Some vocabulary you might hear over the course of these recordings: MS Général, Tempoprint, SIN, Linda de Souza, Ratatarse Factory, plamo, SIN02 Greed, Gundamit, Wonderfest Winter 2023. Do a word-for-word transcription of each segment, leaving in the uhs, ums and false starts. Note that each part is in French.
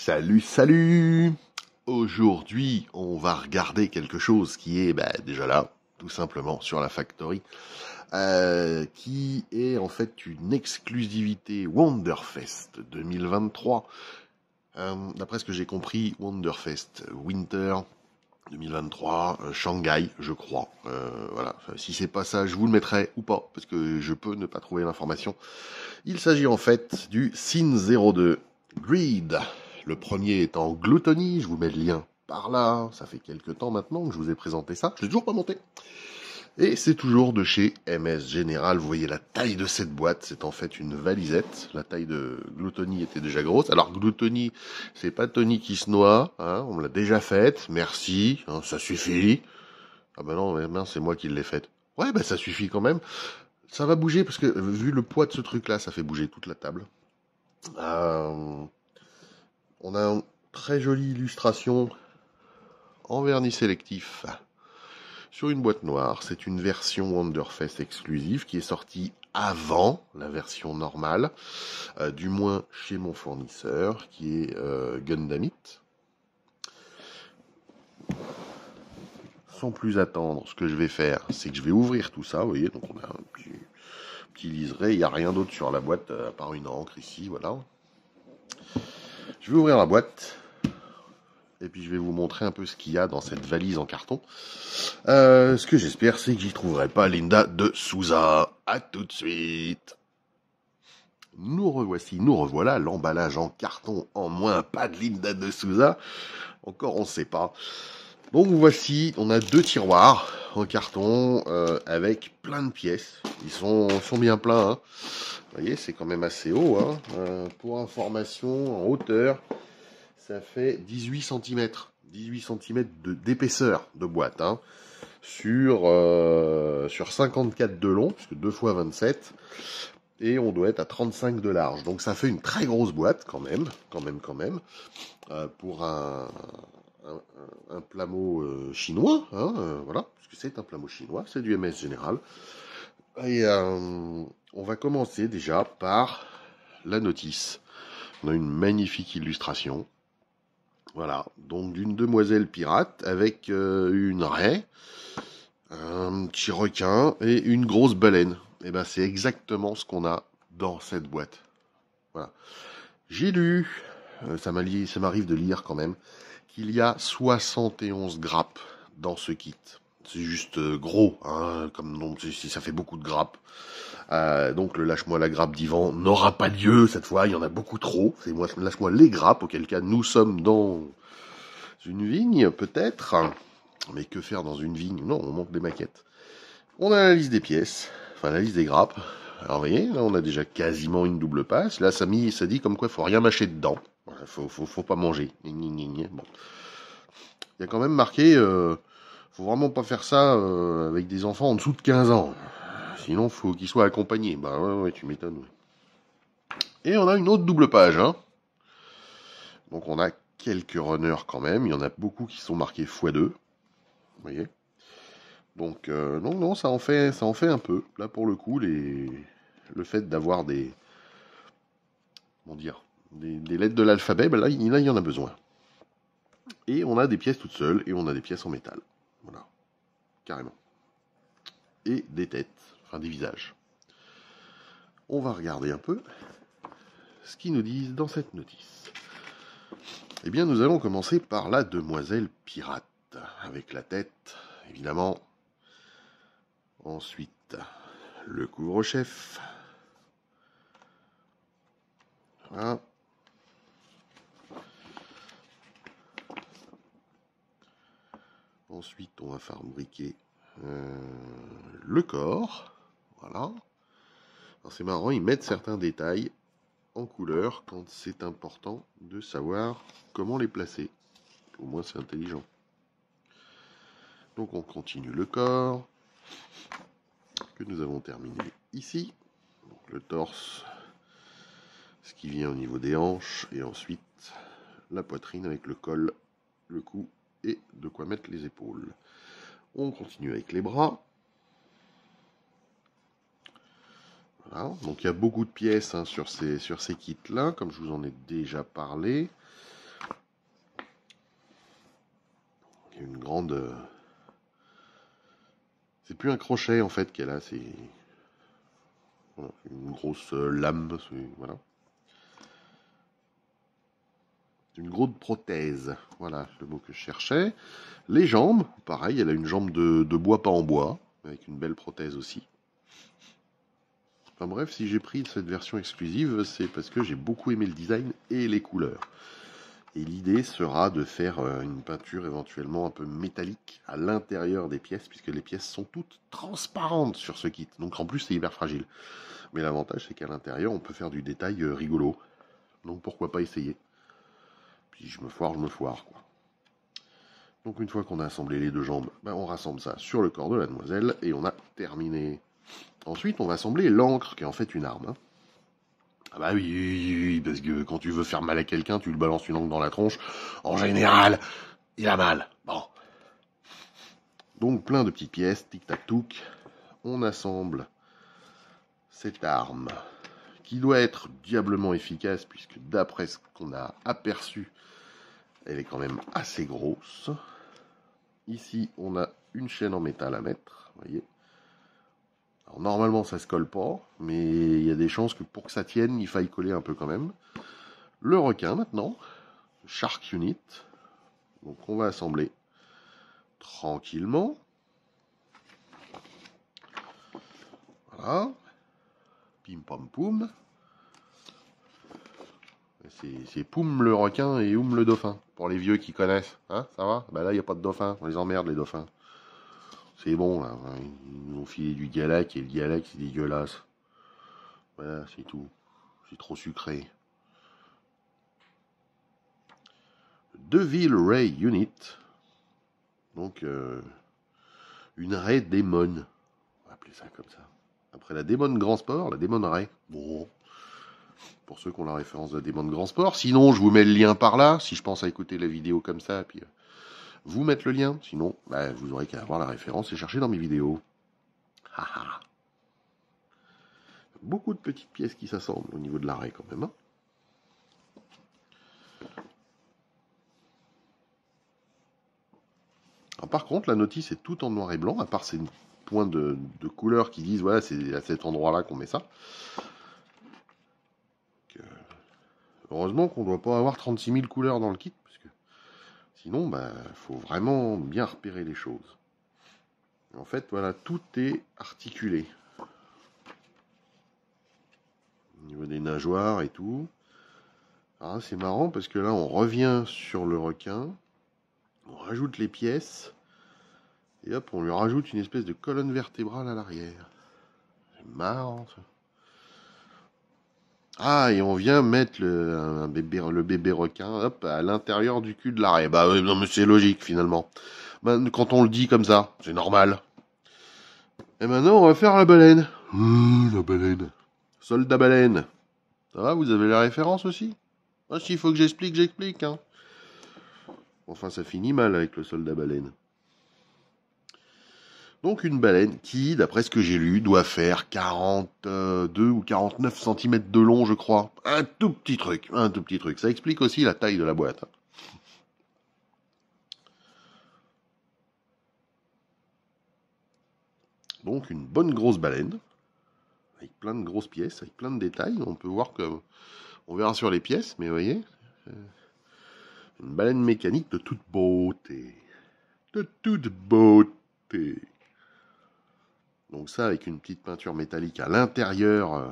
Salut, salut! Aujourd'hui, on va regarder quelque chose qui est bah, déjà là, tout simplement, sur la Factory, euh, qui est en fait une exclusivité Wonderfest deux mille vingt-trois. Euh, D'après ce que j'ai compris, Wonderfest Winter deux mille vingt-trois, euh, Shanghai, je crois. Euh, voilà. Enfin, si c'est pas ça, je vous le mettrai ou pas, parce que je peux ne pas trouver l'information. Il s'agit en fait du S I N zéro deux Greed. Le premier étant Gluttony, je vous mets le lien par là, ça fait quelques temps maintenant que je vous ai présenté ça, je l'ai toujours pas monté. Et c'est toujours de chez M S Général, vous voyez la taille de cette boîte, c'est en fait une valisette, la taille de Gluttony était déjà grosse. Alors Gluttony, c'est pas Tony qui se noie, hein, on me l'a déjà faite, merci, hein, ça suffit. Ah ben non, c'est moi qui l'ai faite. Ouais, ben ça suffit quand même. Ça va bouger, parce que vu le poids de ce truc-là, ça fait bouger toute la table. Euh... On a une très jolie illustration en vernis sélectif sur une boîte noire. C'est une version Wonderfest exclusive qui est sortie avant la version normale, euh, du moins chez mon fournisseur, qui est euh, Gundamit. Sans plus attendre, ce que je vais faire, c'est que je vais ouvrir tout ça. Vous voyez, donc on a un petit, petit liseré. Il n'y a rien d'autre sur la boîte, à part une encre ici, voilà. Je vais ouvrir la boîte et puis je vais vous montrer un peu ce qu'il y a dans cette valise en carton. Euh, ce que j'espère, c'est que j'y trouverai pas Linda de Souza. À tout de suite. Nous revoici, nous revoilà, l'emballage en carton en moins, pas de Linda de Souza. Encore on ne sait pas. Donc voici, on a deux tiroirs en carton euh, avec plein de pièces. Ils sont, sont bien pleins. Hein. Vous voyez, c'est quand même assez haut. Hein. Euh, pour information, en hauteur, ça fait dix-huit centimètres. dix-huit centimètres d'épaisseur de, de boîte. Hein, sur, euh, sur cinquante-quatre de long, puisque deux fois vingt-sept. Et on doit être à trente-cinq de large. Donc ça fait une très grosse boîte quand même. Quand même, quand même. Euh, pour un... Un, un, un plamo euh, chinois, hein, euh, voilà, parce que c'est un plamo chinois, c'est du M S Général. Et euh, on va commencer déjà par la notice. On a une magnifique illustration, voilà, donc d'une demoiselle pirate avec euh, une raie, un petit requin et une grosse baleine. Et ben c'est exactement ce qu'on a dans cette boîte. Voilà, j'ai lu, euh, ça m'arrive de lire quand même. Il y a soixante et onze grappes dans ce kit. C'est juste gros, hein, comme nom, si ça fait beaucoup de grappes. Euh, donc le lâche-moi la grappe d'Ivan n'aura pas lieu cette fois, il y en a beaucoup trop. C'est moi lâche-moi les grappes, auquel cas nous sommes dans une vigne peut-être. Mais que faire dans une vigne? Non, on manque des maquettes. On a la liste des pièces, enfin la liste des grappes. Alors vous voyez, là on a déjà quasiment une double passe. Là ça, mis, ça dit comme quoi il ne faut rien mâcher dedans. Faut, faut, faut pas manger. Bon. Il y a quand même marqué, euh, faut vraiment pas faire ça euh, avec des enfants en dessous de quinze ans. Sinon, faut qu'ils soient accompagnés. Bah ouais, ouais, tu m'étonnes. Et on a une autre double page. Hein. Donc on a quelques runners quand même. Il y en a beaucoup qui sont marqués fois deux. Vous voyez. Donc euh, non, non, ça en fait, ça en fait un peu. Là pour le coup, les, le fait d'avoir des, comment dire. Des, des lettres de l'alphabet, ben là, là, il y en a besoin. Et on a des pièces toutes seules, et on a des pièces en métal. Voilà. Carrément. Et des têtes, enfin des visages. On va regarder un peu ce qu'ils nous disent dans cette notice. Eh bien, nous allons commencer par la demoiselle pirate, avec la tête, évidemment. Ensuite, le couvre-chef. Voilà. Ensuite, on va fabriquer euh, le corps. Voilà. C'est marrant, ils mettent certains détails en couleur quand c'est important de savoir comment les placer. Au moins, c'est intelligent. Donc, on continue le corps que nous avons terminé ici. Donc, le torse, ce qui vient au niveau des hanches. Et ensuite, la poitrine avec le col, le cou. Et de quoi mettre les épaules. On continue avec les bras. Voilà. Donc il y a beaucoup de pièces hein, sur ces, sur ces kits-là, comme je vous en ai déjà parlé. grande... C'est plus un crochet en fait qu'elle a, c'est voilà, une grosse lame, voilà. Une grosse prothèse, voilà le mot que je cherchais. Les jambes, pareil, elle a une jambe de, de bois pas en bois, avec une belle prothèse aussi. Enfin bref, si j'ai pris cette version exclusive, c'est parce que j'ai beaucoup aimé le design et les couleurs. Et l'idée sera de faire une peinture éventuellement un peu métallique à l'intérieur des pièces, puisque les pièces sont toutes transparentes sur ce kit. Donc en plus, c'est hyper fragile. Mais l'avantage, c'est qu'à l'intérieur, on peut faire du détail rigolo. Donc pourquoi pas essayer ? Si je me foire, je me foire, quoi. Donc une fois qu'on a assemblé les deux jambes, ben on rassemble ça sur le corps de la demoiselle et on a terminé. Ensuite, on va assembler l'encre, qui est en fait une arme. Hein. Ah bah oui, oui, oui, oui, parce que quand tu veux faire mal à quelqu'un, tu lui balances une encre dans la tronche. En général, il a mal. Bon. Donc plein de petites pièces, tic-tac-touc. On assemble cette arme, qui doit être diablement efficace, puisque d'après ce qu'on a aperçu, elle est quand même assez grosse. Ici, on a une chaîne en métal à mettre, voyez. Alors, normalement, ça se colle pas, mais il y a des chances que pour que ça tienne, il faille coller un peu quand même. Le requin, maintenant, Shark Unit. Donc, on va assembler tranquillement. Voilà. Pim pam poum. C'est poum le requin et oum le dauphin. Pour les vieux qui connaissent. Hein, ça va? Bah ben là, il n'y a pas de dauphin. On les emmerde, les dauphins. C'est bon, là. Ils nous ont filé du Galac et le Galac, c'est dégueulasse. Voilà, c'est tout. C'est trop sucré. Devil Ray Unit. Donc, euh, une raie démon. On va appeler ça comme ça. Après la démon Grand Sport, la démon Ray. Bon. Pour ceux qui ont la référence de la démon Grand Sport. Sinon, je vous mets le lien par là. Si je pense à écouter la vidéo comme ça, puis euh, vous mettre le lien. Sinon, bah, vous aurez qu'à avoir la référence et chercher dans mes vidéos. Haha. Beaucoup de petites pièces qui s'assemblent au niveau de la raie quand même. Hein. Alors, par contre, la notice est toute en noir et blanc, à part ces points de, de couleur qui disent voilà, c'est à cet endroit là qu'on met ça. Donc, euh, heureusement qu'on ne doit pas avoir trente-six mille couleurs dans le kit, parce que sinon il bah, faut vraiment bien repérer les choses. Et en fait voilà, tout est articulé au niveau des nageoires et tout. Ah, c'est marrant parce que là on revient sur le requin, on rajoute les pièces. Et hop, on lui rajoute une espèce de colonne vertébrale à l'arrière. C'est marrant, ça. Ah, et on vient mettre le, un bébé, le bébé requin hop, à l'intérieur du cul de l'arrêt. Bah non, mais c'est logique, finalement. Ben, quand on le dit comme ça, c'est normal. Et maintenant, on va faire la baleine. Mmh, la baleine. Soldat baleine. Ça va, vous avez la référence aussi? Ah, s'il faut que j'explique, j'explique. Hein. Enfin, ça finit mal avec le soldat baleine. Donc une baleine qui, d'après ce que j'ai lu, doit faire quarante-deux ou quarante-neuf centimètres de long, je crois. Un tout petit truc, un tout petit truc. Ça explique aussi la taille de la boîte. Donc une bonne grosse baleine, avec plein de grosses pièces, avec plein de détails. On peut voir que, on verra sur les pièces, mais vous voyez, une baleine mécanique de toute beauté. De toute beauté. Donc ça, avec une petite peinture métallique à l'intérieur euh,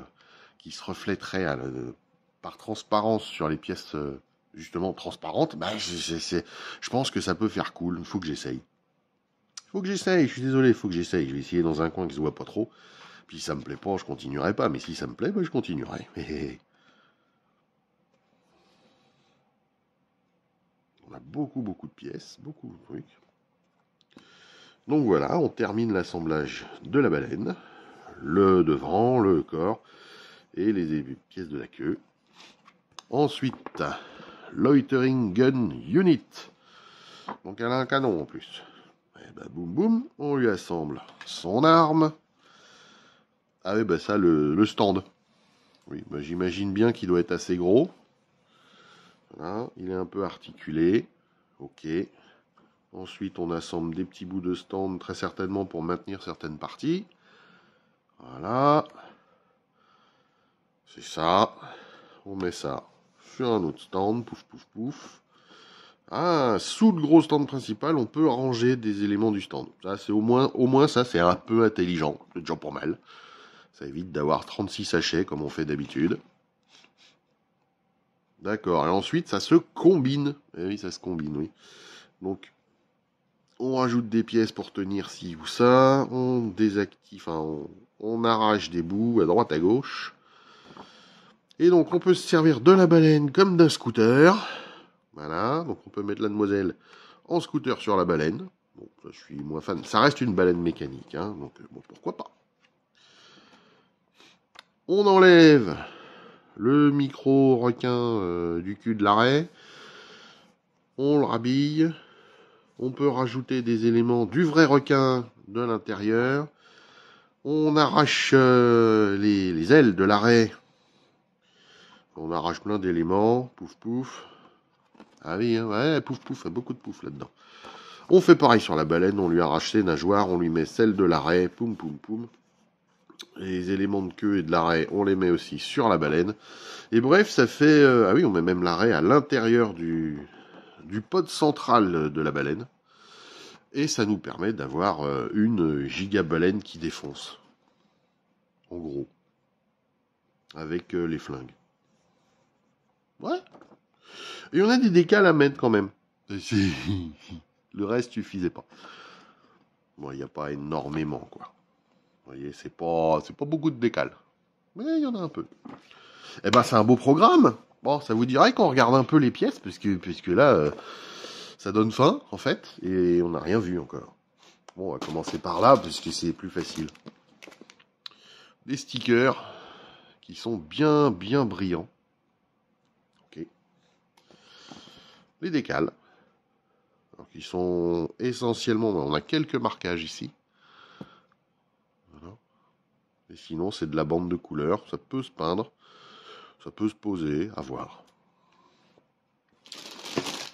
qui se reflèterait à, euh, par transparence sur les pièces euh, justement transparentes, bah, je, je, je pense que ça peut faire cool. Il faut que j'essaye. Il faut que j'essaye, je suis désolé, il faut que j'essaye. Je vais essayer dans un coin qui ne se voit pas trop. Puis si ça ne me plaît pas, je ne continuerai pas. Mais si ça me plaît, bah, je continuerai. Mais... On a beaucoup, beaucoup de pièces, beaucoup de trucs. Donc voilà, on termine l'assemblage de la baleine, le devant, le corps et les pièces de la queue. Ensuite, Loitering Gun Unit. Donc elle a un canon en plus. Et bah boum boum, on lui assemble son arme. Ah et bah ça, le, le stand. Oui, bah j'imagine bien qu'il doit être assez gros. Voilà, il est un peu articulé. Ok. Ensuite, on assemble des petits bouts de stand, très certainement pour maintenir certaines parties. Voilà. C'est ça. On met ça sur un autre stand. Pouf, pouf, pouf. Ah, sous le gros stand principal, on peut ranger des éléments du stand. Ça, c'est au moins, au moins ça, c'est un peu intelligent. C'est déjà pour mal. Ça évite d'avoir trente-six sachets, comme on fait d'habitude. D'accord. Et ensuite, ça se combine. Eh oui, ça se combine, oui. Donc, on rajoute des pièces pour tenir ci ou ça. On désactive, enfin, on, on arrache des bouts à droite, à gauche. Et donc, on peut se servir de la baleine comme d'un scooter. Voilà, donc on peut mettre la demoiselle en scooter sur la baleine. Bon, ça, je suis moins fan. Ça reste une baleine mécanique, hein, donc bon, pourquoi pas. On enlève le micro-requin euh, du cul de l'arrêt. On le rhabille. On peut rajouter des éléments du vrai requin de l'intérieur. On arrache euh, les, les ailes de l'arrêt. On arrache plein d'éléments. Pouf, pouf. Ah oui, hein, ouais, pouf, pouf, il y a beaucoup de pouf là-dedans. On fait pareil sur la baleine, on lui arrache ses nageoires, on lui met celle de l'arrêt, poum, poum, poum. Les éléments de queue et de l'arrêt, on les met aussi sur la baleine. Et bref, ça fait... Euh, ah oui, on met même l'arrêt à l'intérieur du, du pod central de la baleine. Et ça nous permet d'avoir euh, une giga baleine qui défonce. En gros. Avec euh, les flingues. Ouais. Et on a des décals à mettre quand même. Le reste suffisait pas. Bon, il n'y a pas énormément, quoi. Vous voyez, c'est pas, c'est pas beaucoup de décals. Mais il y en a un peu. Eh ben, c'est un beau programme. Bon, ça vous dirait qu'on regarde un peu les pièces, parce que, puisque là, euh, ça donne faim, en fait, et on n'a rien vu encore. Bon, on va commencer par là, parce que c'est plus facile. Des stickers qui sont bien, bien brillants. Les décales, donc ils sont essentiellement, on a quelques marquages ici, voilà. Et sinon c'est de la bande de couleurs, ça peut se peindre, ça peut se poser, à voir.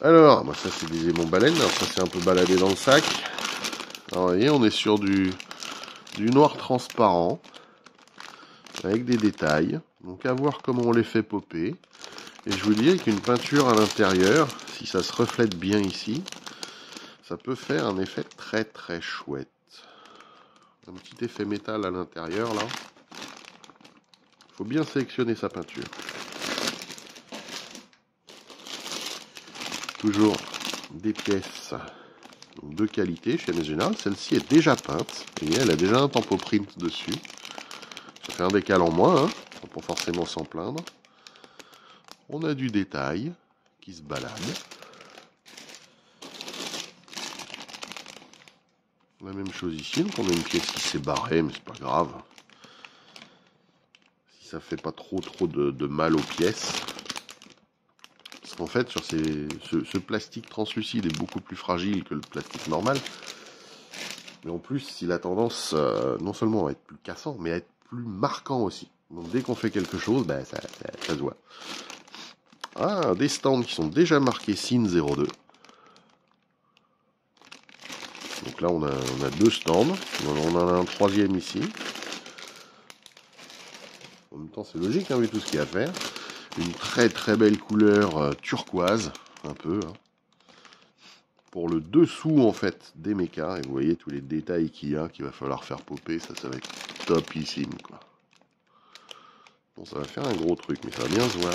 Alors, bah ça c'est des aimants baleines, ça c'est un peu baladé dans le sac. Alors, vous voyez, on est sur du, du noir transparent, avec des détails, donc à voir comment on les fait popper. Et je vous dis qu'une peinture à l'intérieur, si ça se reflète bien ici, ça peut faire un effet très très chouette. Un petit effet métal à l'intérieur là. Il faut bien sélectionner sa peinture. Toujours des pièces de qualité chez M S Général. Celle-ci est déjà peinte. Et elle a déjà un tempoprint dessus. Ça fait un décal en moins, hein, pas forcément s'en plaindre. On a du détail qui se balade. La même chose ici, donc on a une pièce qui s'est barrée, mais c'est pas grave. Si ça fait pas trop trop de, de mal aux pièces. Parce qu'en fait, sur ces, ce, ce plastique translucide est beaucoup plus fragile que le plastique normal. Mais en plus, il a tendance euh, non seulement à être plus cassant, mais à être plus marquant aussi. Donc dès qu'on fait quelque chose, bah, ça, ça, ça se voit. Ah, des stands qui sont déjà marqués S I N zéro deux. Donc là, on a, on a deux stands. On en a un troisième ici. En même temps, c'est logique, hein, vu tout ce qu'il y a à faire. Une très très belle couleur euh, turquoise, un peu. Hein, pour le dessous, en fait, des mechas. Et vous voyez tous les détails qu'il y a, qu'il va falloir faire popper. Ça, ça va être topissime, quoi. Bon, ça va faire un gros truc, mais ça va bien se voir.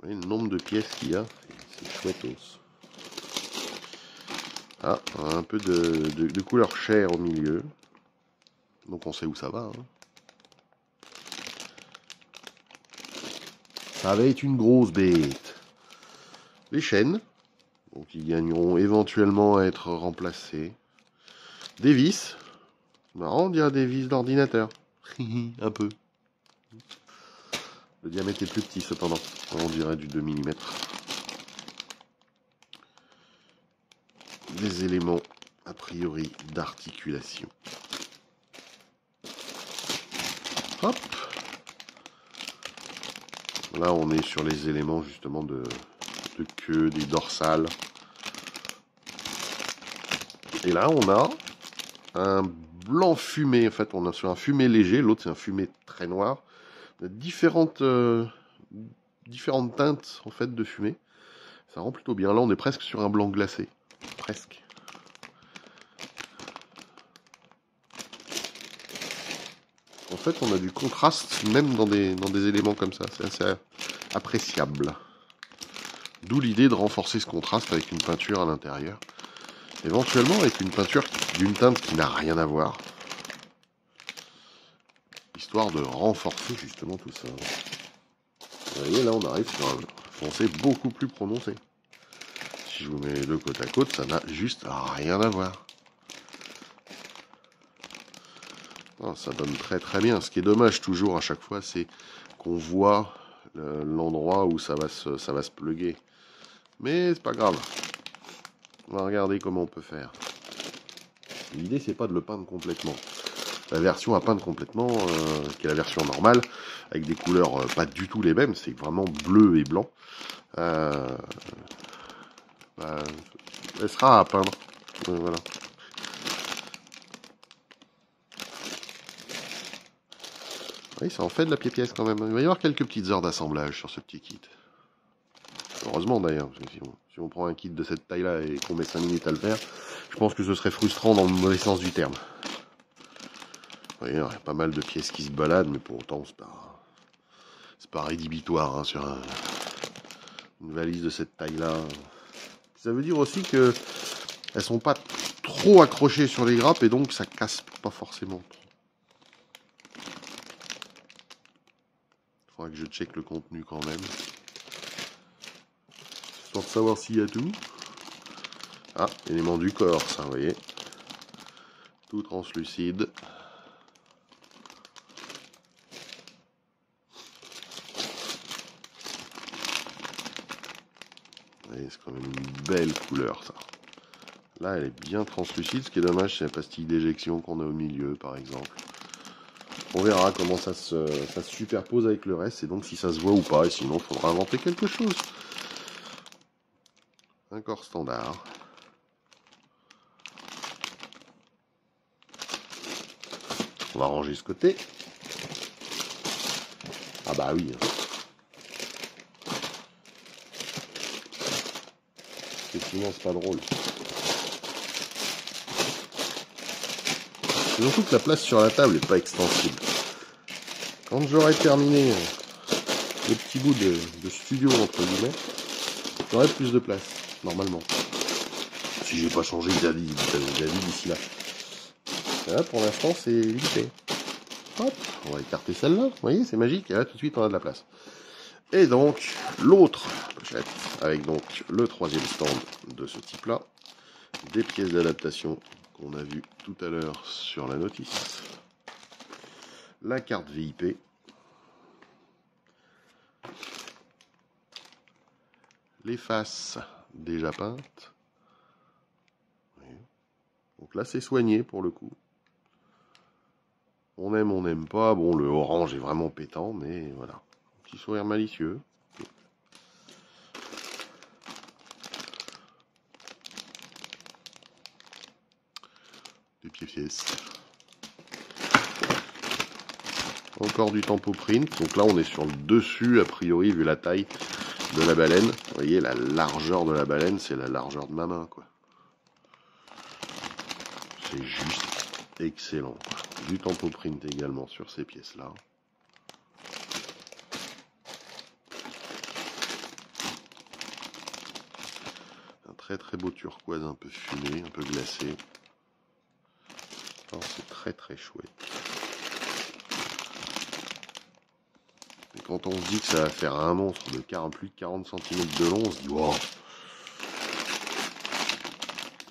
Vous voyez le nombre de pièces qu'il y a, c'est chouettos. Ah, un peu de, de, de couleur chair au milieu. Donc on sait où ça va. Hein. Ça va être une grosse bête. Les chaînes, donc ils gagneront éventuellement à être remplacés. Des vis. Marrant, on dirait des vis d'ordinateur. Un peu. Le diamètre est plus petit cependant, on dirait du deux millimètres. Des éléments a priori d'articulation. Hop. Là on est sur les éléments justement de, de queue, des dorsales. Et là, on a un blanc fumé. En fait, on a sur un fumé léger, l'autre c'est un fumé très noir. Différentes, euh, différentes teintes en fait de fumée. Ça rend plutôt bien. Là, on est presque sur un blanc glacé. Presque. En fait, on a du contraste même dans des, dans des éléments comme ça. C'est assez appréciable. D'où l'idée de renforcer ce contraste avec une peinture à l'intérieur. Éventuellement avec une peinture d'une teinte qui n'a rien à voir. Histoire de renforcer justement tout ça. Vous voyez, là, on arrive sur un foncé beaucoup plus prononcé. Si je vous mets les deux côte à côte, ça n'a juste rien à voir. Oh, ça donne très très bien. Ce qui est dommage toujours à chaque fois, c'est qu'on voit l'endroit où ça va se, ça va se pluguer. Mais c'est pas grave. On va regarder comment on peut faire. L'idée, c'est pas de le peindre complètement. La version à peindre complètement, euh, qui est la version normale, avec des couleurs euh, pas du tout les mêmes, c'est vraiment bleu et blanc. Euh, bah, elle sera à peindre. Euh, voilà. Oui, ça en fait de la pied-pièce quand même. Il va y avoir quelques petites heures d'assemblage sur ce petit kit. Heureusement d'ailleurs, parce que si on, si on prend un kit de cette taille-là et qu'on met cinq minutes à le faire, je pense que ce serait frustrant dans le mauvais sens du terme. Vous voyez, il y a pas mal de pièces qui se baladent, mais pour autant, c'est pas, c'est pas rédhibitoire hein, sur un, une valise de cette taille-là. Ça veut dire aussi que elles sont pas trop accrochées sur les grappes et donc ça casse pas forcément trop. Faudra que je check le contenu quand même. Pour savoir s'il y a tout. Ah, élément du corps, ça, vous voyez. Tout translucide. C'est quand même une belle couleur, ça. Là, elle est bien translucide. Ce qui est dommage, c'est la pastille d'éjection qu'on a au milieu, par exemple. On verra comment ça se, ça se superpose avec le reste, et donc si ça se voit ou pas, et sinon, il faudra inventer quelque chose. Un corps standard. On va ranger ce côté. Ah bah oui. Effectivement, c'est pas drôle. Et surtout que la place sur la table n'est pas extensible. Quand j'aurai terminé les petits bouts de, de studio, entre guillemets, j'aurai plus de place. Normalement, si j'ai pas changé d'avis d'ici là. Là, pour l'instant, c'est limité. Hop, on va écarter celle-là. Vous voyez, c'est magique. Et là, tout de suite, on a de la place. Et donc, l'autre pochette avec donc le troisième stand de ce type-là, des pièces d'adaptation qu'on a vu tout à l'heure sur la notice, la carte V I P. Les faces déjà peinte. Oui. Donc là, c'est soigné pour le coup. On aime, on n'aime pas. Bon, le orange est vraiment pétant, mais voilà. Un petit sourire malicieux. Des pieds-pièces. Encore du tempo print. Donc là, on est sur le dessus, a priori, vu la taille de la baleine. Vous voyez, la largeur de la baleine, c'est la largeur de ma main, quoi. C'est juste excellent, quoi. Du tempo print également sur ces pièces-là. Un très très beau turquoise un peu fumé, un peu glacé. C'est très très chouette. Quand on se dit que ça va faire un monstre de quarante, plus de quarante centimètres de long, on se dit wow,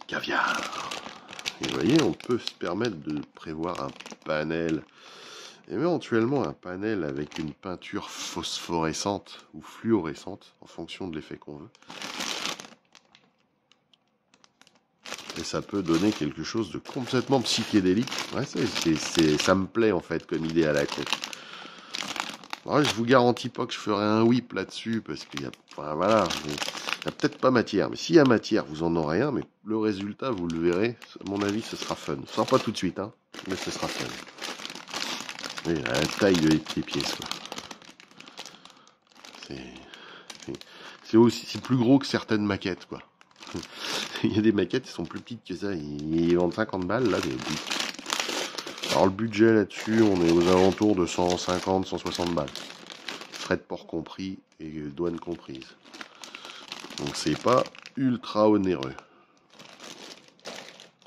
caviar. Et vous voyez, on peut se permettre de prévoir un panel, éventuellement un panel avec une peinture phosphorescente ou fluorescente, en fonction de l'effet qu'on veut. Et ça peut donner quelque chose de complètement psychédélique. Ouais, c'est, c'est, c'est, ça me plaît en fait comme idée à la con. Alors, je vous garantis pas que je ferai un whip là-dessus, parce qu'il y a, enfin, voilà, il y a peut-être pas matière. Mais s'il y a matière, vous en aurez un, mais le résultat, vous le verrez. À mon avis, ce sera fun. Ce sera pas tout de suite, hein, mais ce sera fun. Et la taille des pièces, quoi. C'est aussi, c'est plus gros que certaines maquettes, quoi. Il y a des maquettes qui sont plus petites que ça. Ils vendent cinquante balles, là. Mais... Alors, le budget là-dessus, on est aux alentours de cent cinquante, cent soixante balles. Frais de port compris et douane comprise. Donc, c'est pas ultra onéreux.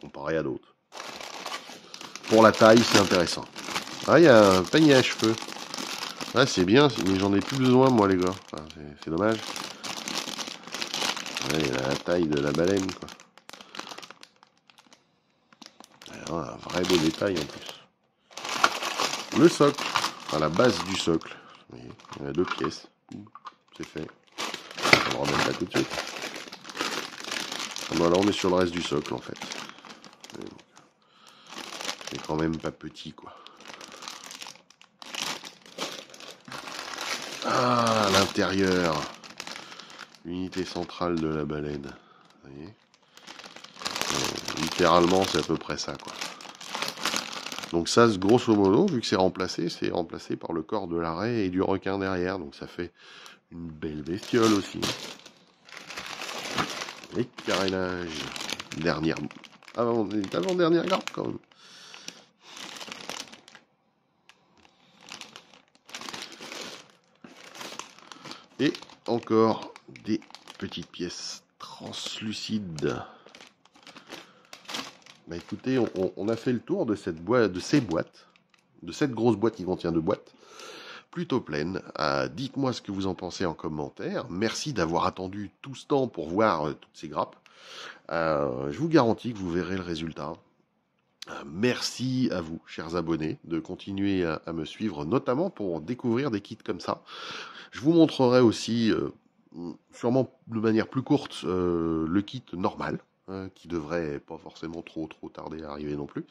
Comparé à d'autres. Pour la taille, c'est intéressant. Ah, il y a un panier à cheveux. Ah, c'est bien, mais j'en ai plus besoin, moi, les gars. Enfin, c'est dommage. Ouais, il a la taille de la baleine, quoi. Alors, un vrai beau détail, en plus. Le socle. Enfin, la base du socle. Oui, il y a deux pièces. C'est fait. On ne le remet pas tout de suite. Voilà, on est sur le reste du socle, en fait. C'est quand même pas petit, quoi. Ah, l'intérieur. L'unité centrale de la baleine. Vous voyez, euh, littéralement, c'est à peu près ça, quoi. Donc ça, grosso modo, vu que c'est remplacé, c'est remplacé par le corps de l'arrêt et du requin derrière. Donc ça fait une belle bestiole aussi. Et carénage. Dernière... Avant, avant dernière garde, quand même. Et encore des petites pièces translucides. Bah écoutez, on, on, on a fait le tour de cette boîte, de ces boîtes, de cette grosse boîte qui contient deux boîtes, plutôt pleine. Euh, Dites-moi ce que vous en pensez en commentaire. Merci d'avoir attendu tout ce temps pour voir euh, toutes ces grappes. Euh, je vous garantis que vous verrez le résultat. Merci à vous, chers abonnés, de continuer à, à me suivre, notamment pour découvrir des kits comme ça. Je vous montrerai aussi, euh, sûrement de manière plus courte, euh, le kit normal, hein, qui devrait pas forcément trop trop tarder à arriver non plus.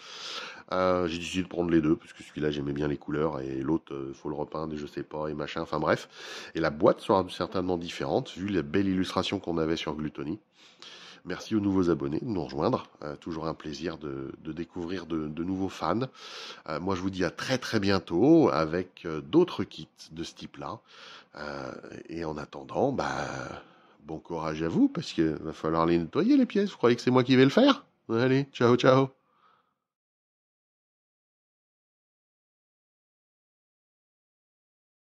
Euh, j'ai décidé de prendre les deux, parce que celui-là, j'aimais bien les couleurs, et l'autre, il euh, faut le repeindre, et je sais pas, et machin, enfin bref. Et la boîte sera certainement différente, vu la belle illustration qu'on avait sur Gluttony. Merci aux nouveaux abonnés de nous rejoindre. Euh, toujours un plaisir de, de découvrir de, de nouveaux fans. Euh, moi, je vous dis à très très bientôt avec euh, d'autres kits de ce type-là. Euh, et en attendant, bah, bon courage à vous parce qu'il va falloir les nettoyer les pièces. Vous croyez que c'est moi qui vais le faire? Allez, ciao, ciao.